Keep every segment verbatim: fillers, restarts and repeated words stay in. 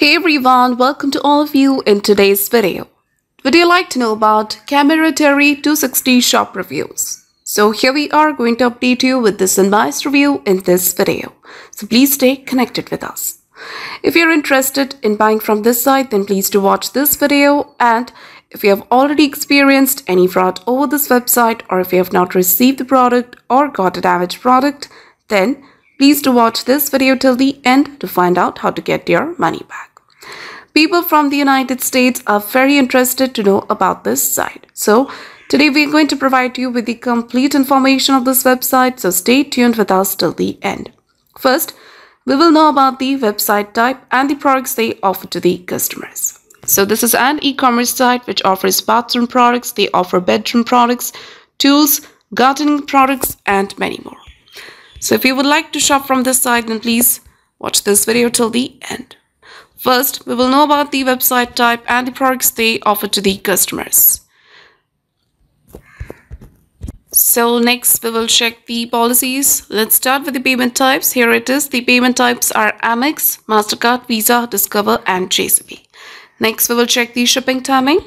Hey everyone, welcome to all of you in today's video. Would you like to know about Camaraderie two sixty shop reviews? So here we are going to update you with this unbiased review in this video. So please stay connected with us. If you're interested in buying from this site, then please do watch this video. And if you have already experienced any fraud over this website, or if you have not received the product or got a damaged product, then please do watch this video till the end to find out how to get your money back. People from the United States are very interested to know about this site. So today we are going to provide you with the complete information of this website. So stay tuned with us till the end. First, we will know about the website type and the products they offer to the customers. So this is an e-commerce site which offers bathroom products. They offer bedroom products, tools, gardening products, and many more. So if you would like to shop from this site, then please watch this video till the end. First, we will know about the website type and the products they offer to the customers. So next, we will check the policies. Let's start with the payment types. Here it is. The payment types are Amex, MasterCard, Visa, Discover, and J C P. Next, we will check the shipping timing.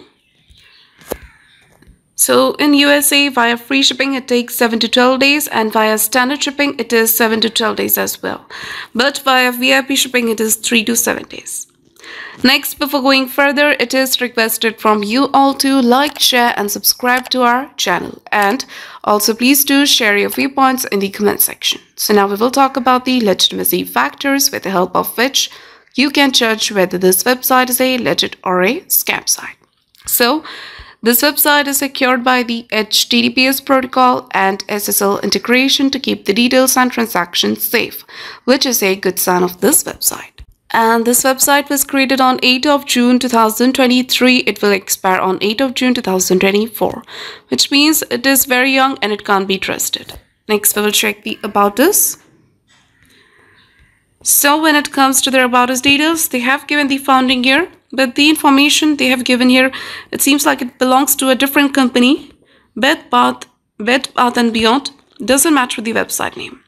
So in U S A, via free shipping, it takes seven to twelve days, and via standard shipping, it is seven to twelve days as well. But via V I P shipping, it is three to seven days. Next, before going further, it is requested from you all to like, share, and subscribe to our channel. And also, please do share your viewpoints in the comment section. So now we will talk about the legitimacy factors with the help of which you can judge whether this website is a legit or a scam site. So this website is secured by the H T T P S protocol and S S L integration to keep the details and transactions safe, which is a good sign of this website. And this website was created on eighth of June two thousand twenty-three. It will expire on eighth of June two thousand twenty-four, which means it is very young and it can't be trusted. Next, we will check the About Us. So when it comes to their About Us details, they have given the founding year. But the information they have given here, it seems like it belongs to a different company. Bed Bath, Bed Bath and Beyond doesn't match with the website name.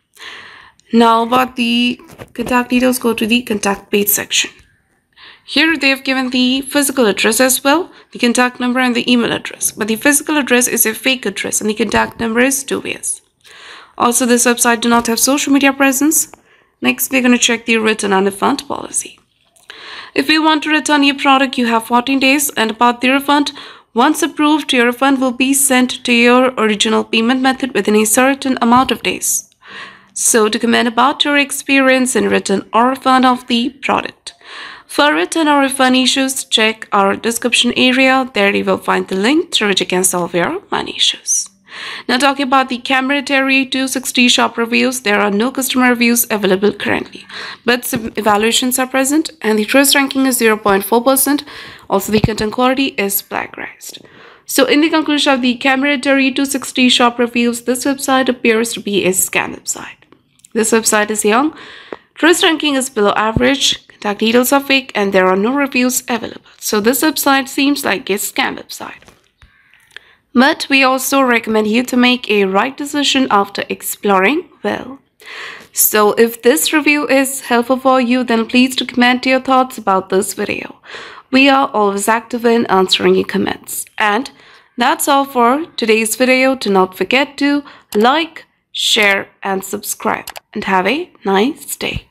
Now about the contact details, go to the contact page section. Here they have given the physical address as well, the contact number and the email address. But the physical address is a fake address and the contact number is dubious. Also, this website do not have social media presence. Next, we're going to check the return and refund policy. If you want to return your product, you have fourteen days, and about the refund, once approved, your refund will be sent to your original payment method within a certain amount of days. So to comment about your experience in return or refund of the product. For return or refund issues, check our description area. There you will find the link through which you can solve your money issues. Now talking about the Camaraderie two sixty shop reviews, there are no customer reviews available currently, but some evaluations are present and the trust ranking is zero point four percent. Also, the content quality is plagiarized. So in the conclusion of the Camaraderie two sixty shop reviews, this website appears to be a scam website. This website is young, trust ranking is below average, contact details are fake, and there are no reviews available. So this website seems like a scam website. But we also recommend you to make a right decision after exploring well. So if this review is helpful for you, then please do comment your thoughts about this video. We are always active in answering your comments. And that's all for today's video. Do not forget to like, share, and subscribe. And have a nice day.